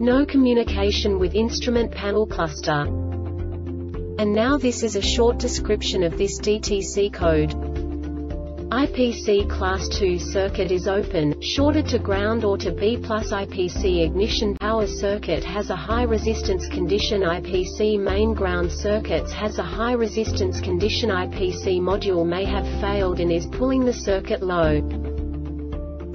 no communication with instrument panel cluster. And now this is a short description of this DTC code. IPC class 2 circuit is open, shorted to ground or to B+. IPC ignition power circuit has a high resistance condition. IPC main ground circuits has a high resistance condition. IPC module may have failed and is pulling the circuit low.